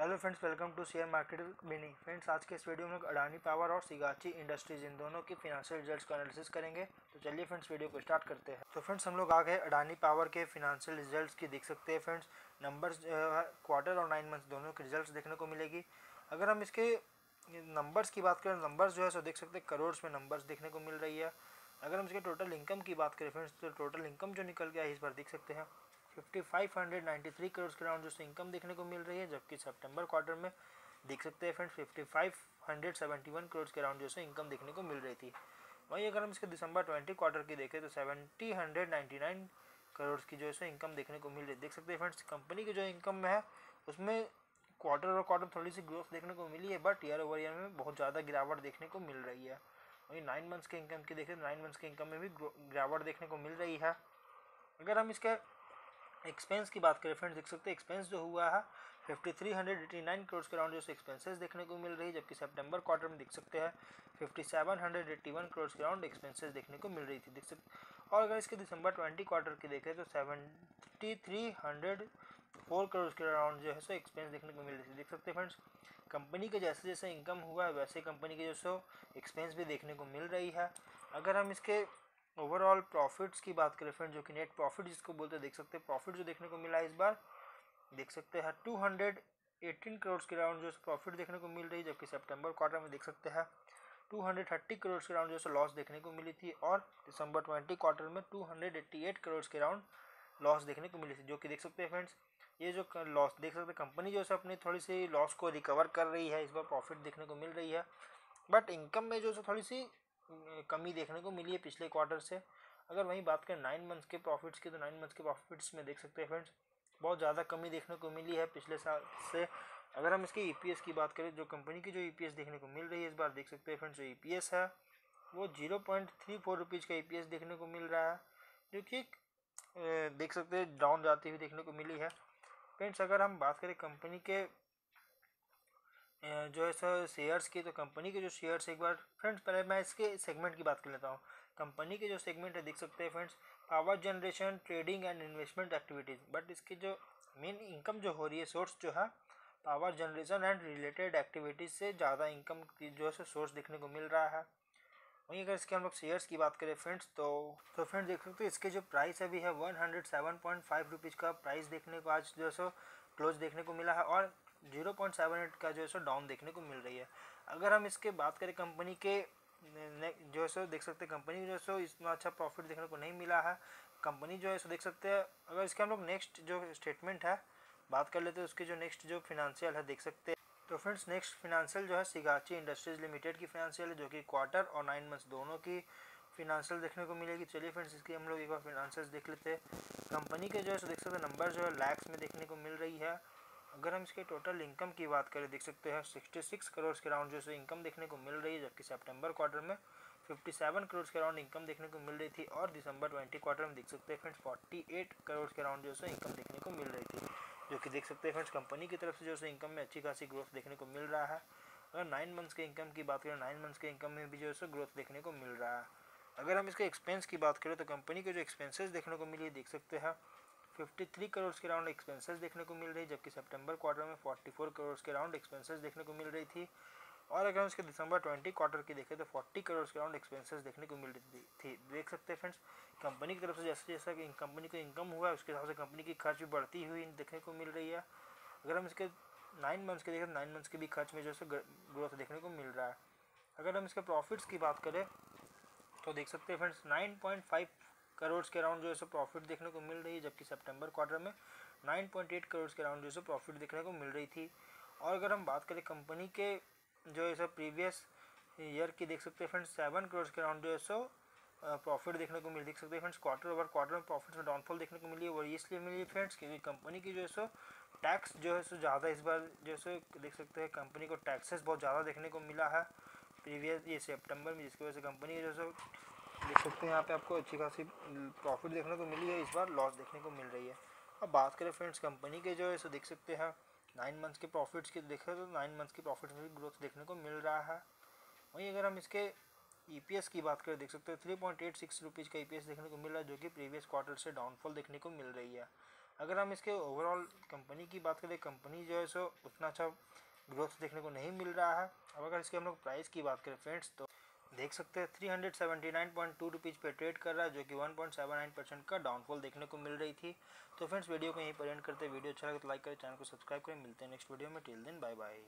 Hello friends, welcome to share market mini. Friends, आज के इस वीडियो में हम लोग अडानी पावर और सिगाची इंडस्ट्रीज इन दोनों की फिनेंशियल रिजल्ट्स का एनालिसिस करेंगे। तो चलिए फ्रेंड्स, वीडियो को स्टार्ट करते हैं। तो फ्रेंड्स, हम लोग आ गए अडानी पावर के फिनेंशियल रिजल्ट्स की। देख सकते हैं फ्रेंड्स, नंबर्स क्वार्टर और 9 मंथ्स दोनों के रिजल्ट देखने को मिलेगी। अगर हम इसके नंबर्स की बात करें, नंबर्स जो है सो देख सकते हैं करोड़ में नंबर्स देखने को मिल रही है। अगर हम इसके टोटल इनकम की बात करें फ्रेंड्स, तो टोटल इनकम जो निकल गया है इस बार देख सकते हैं 5593 करोड़ के राउंड जो इनकम देखने को मिल रही है, जबकि सितंबर क्वार्टर में देख सकते हैं फ्रेंड्स 5571 करोड़ के राउंड जो इनकम देखने को मिल रही थी। वहीं अगर हम इसके दिसंबर 20 क्वार्टर की देखें तो 7099 करोड़ की जो इनकम देखने को मिल रही है। देख सकते हैं फ्रेंड्स, कंपनी की जो इनकम में है उसमें क्वार्टर और क्वार्टर थोड़ी सी ग्रोथ देखने को मिली है, बट ईयर ओवर ईयर में बहुत ज़्यादा गिरावट देखने को मिल रही है। वहीं 9 मंथ्स के इनकम की देखें, 9 मंथ्स के इनकम में भी गिरावट देखने को मिल रही है। अगर हम इसके एक्सपेंस की बात करें फ्रेंड्स, देख सकते हैं एक्सपेंस जो हुआ है 5389 करोड़ के अराउंड जो एक्सपेंसेस देखने को मिल रही है, जबकि सितंबर क्वार्टर में देख सकते हैं 5781 करोड़ के अराउंड एक्सपेंसेस देखने को मिल रही थी। देख सकते, और अगर इसके दिसंबर 20 क्वार्टर की देखें तो 7304 करोड़ के अराउंड जो है सो एक्सपेंस देखने को मिल रही थी। देख सकते हैं फ्रेंड्स, कंपनी के जैसे जैसे इनकम हुआ है वैसे कंपनी के जो सो एक्सपेंस भी देखने को मिल रही है। अगर हम इसके ओवरऑल प्रॉफिट्स की बात करें फ्रेंड्स, जो कि नेट प्रॉफिट जिसको बोलते हैं, देख सकते हैं प्रॉफिट जो देखने को मिला है इस बार देख सकते हैं 218 करोड़ के राउंड जो प्रॉफिट देखने को मिल रही है, जबकि सितंबर क्वार्टर में देख सकते हैं 230 करोड़ के राउंड जो लॉस देखने को मिली थी, और दिसंबर 20 क्वार्टर में 288 करोड़ के राउंड लॉस देखने को मिली थी। जो कि देख सकते हैं फ्रेंड्स, ये जो लॉस देख सकते हैं कंपनी जो है अपनी थोड़ी सी लॉस को रिकवर कर रही है, इस बार प्रॉफिट देखने को मिल रही है, बट इनकम में जो थोड़ी सी कमी देखने को मिली है पिछले क्वार्टर से। अगर वहीं बात करें 9 मंथ्स के प्रॉफिट्स की, तो 9 मंथ्स के प्रॉफिट्स में देख सकते हैं फ्रेंड्स बहुत ज़्यादा कमी देखने को मिली है पिछले साल से। अगर हम इसके ईपीएस की बात करें, जो कंपनी की जो ईपीएस देखने को मिल रही है इस बार देख सकते हैं फ्रेंड्स, जो ईपीएस है वो 0.34 रुपीज़ का ईपीएस देखने को मिल रहा है, जो कि देख सकते हैं डाउन जाती हुई देखने को मिली है। फ्रेंड्स, अगर हम बात करें कंपनी के जो है सर शेयर्स की, तो कंपनी के जो शेयर्स एक बार फ्रेंड्स पहले मैं इसके सेगमेंट की बात कर लेता हूँ। कंपनी के जो सेगमेंट है देख सकते हैं friends, power generation, trading and investment activities, but इसकी जो मेन इनकम जो हो रही है सोर्स जो है power generation and related activities से ज़्यादा इनकम की जो है सोर्स देखने को मिल रहा है। वहीं अगर इसके हम लोग शेयर्स की बात करें फ्रेंड्स, तो फ्रेंड्स देख सकते हैं इसके जो प्राइस अभी है 107.5 रुपीज़ का प्राइस देखने को आज जो है सो क्लोज देखने को मिला है, और 0.78 का जो है सो डाउन देखने को मिल रही है। अगर हम इसके बात करें कंपनी के जो है सो देख सकते हैं कंपनी जो है सो इतना अच्छा प्रॉफिट देखने को नहीं मिला है। कंपनी जो है सो देख सकते हैं, अगर इसके हम लोग नेक्स्ट जो स्टेटमेंट है बात कर लेते हैं, उसके जो नेक्स्ट जो फिनेंशियल है देख सकते हैं। तो फ्रेंड्स, नेक्स्ट फिनेंशियल जो है सिगाची इंडस्ट्रीज लिमिटेड की फिनेंशियल है, जो कि क्वार्टर और 9 मंथ्स दोनों की फिनेंशियल देखने को मिलेगी। चलिए फ्रेंड्स, इसकी हम लोग एक बार फिनेंशियल देख लेते हैं। कंपनी के जो है सो देख सकते हैं नंबर जो है लैक्स में देखने को मिल रही है। अगर हम इसके टोटल इनकम की बात करें देख सकते हैं 66 करोड़ के राउंड जो इनकम देखने को मिल रही है, जबकि सितंबर क्वार्टर में 57 करोड़ के राउंड इनकम देखने को मिल रही थी, और दिसंबर 20 क्वार्टर में देख सकते हैं फ्रेंड्स 48 करोड़ के राउंड जो इनकम देखने को मिल रही थी, जो कि देख सकते हैं फ्रेंड्स कंपनी की तरफ से जो इनकम में अच्छी खासी ग्रोथ देखने को मिल रहा है। अगर 9 मंथ्स के इनकम की बात करें, 9 मंथ्स के इनकम में भी जो ग्रोथ देखने को मिल रहा है। अगर हम इसके एक्सपेंस की बात करें, तो कंपनी के जो एक्सपेंसेस देखने को मिली देख सकते हैं 53 करोड़ के राउंड एक्सपेंसेस देखने को मिल रही, जबकि सितंबर क्वार्टर में 44 करोड़ के राउंड एक्सपेंसेस देखने को मिल रही थी, और अगर उसके दिसंबर 20 क्वार्टर की देखें तो 40 करोड़ के राउंड एक्सपेंसेस देखने को मिल रही थी। देख सकते हैं फ्रेंड्स, कंपनी की तरफ से जैसे जैसा कंपनी को इनकम हुआ उसके हिसाब से कंपनी की खर्च भी बढ़ती हुई देखने को मिल रही है। अगर हम इसके 9 मंथ्स के देखें, 9 मंथ्स के भी खर्च में जो ग्रोथ देखने को मिल रहा है। अगर हम इसके प्रॉफिट्स की बात करें तो देख सकते हैं फ्रेंड्स 9.5 करोड़ के राउंड जो प्रॉफिट देखने को मिल रही है, जबकि सितंबर क्वार्टर में 9.8 करोड़ के राउंड जो प्रॉफिट देखने को मिल रही थी। और अगर हम बात करें कंपनी के जो है प्रीवियस ईयर की देख सकते हैं फ्रेंड्स 7 करोड़ के राउंड जो है प्रॉफिट देखने को मिली। देख सकते हैं फ्रेंड्स क्वार्टर ओवर क्वार्टर में प्रॉफिट्स में डाउनफॉल देखने को मिली है, और इसलिए मिली फ्रेंड्स क्योंकि कंपनी की जो है टैक्स जो है ज़्यादा इस बार जो देख सकते हैं कंपनी को टैक्सेस बहुत ज़्यादा देखने को मिला है प्रीवियस ये सेप्टेम्बर में, जिसकी वजह से कंपनी जो देख सकते हैं यहाँ पे आपको अच्छी खासी प्रॉफिट देखने को मिली है, इस बार लॉस देखने को मिल रही है। अब बात करें फ्रेंड्स कंपनी के जो है देख सकते हैं 9 मंथ्स के प्रॉफिट्स की देखें तो 9 मंथ्स के प्रॉफिट्स में भी ग्रोथ देखने को मिल रहा है। वहीं अगर हम इसके ईपीएस की बात करें देख सकते हैं 3.86 रुपीज़ का ईपीएस देखने को मिल रहा है, जो कि प्रीवियस क्वार्टर से डाउनफॉल देखने को मिल रही है। अगर हम इसके ओवरऑल कंपनी की बात करें, कंपनी जो है सो उतना अच्छा ग्रोथ देखने को नहीं मिल रहा है। अब अगर इसके हम लोग प्राइस की बात करें फ्रेंड्स, तो देख सकते हैं 379.2 रुपीज़ पे ट्रेड कर रहा है, जो कि 1.79% का डाउनफॉल देखने को मिल रही थी। तो फ्रेंड्स वीडियो को यहीं पर एंड करते हैं। वीडियो अच्छा लगे तो लाइक करें, चैनल को सब्सक्राइब करें। मिलते हैं नेक्स्ट वीडियो में, टिल देन बाय बाय।